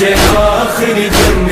मुझे आखिरी जन्म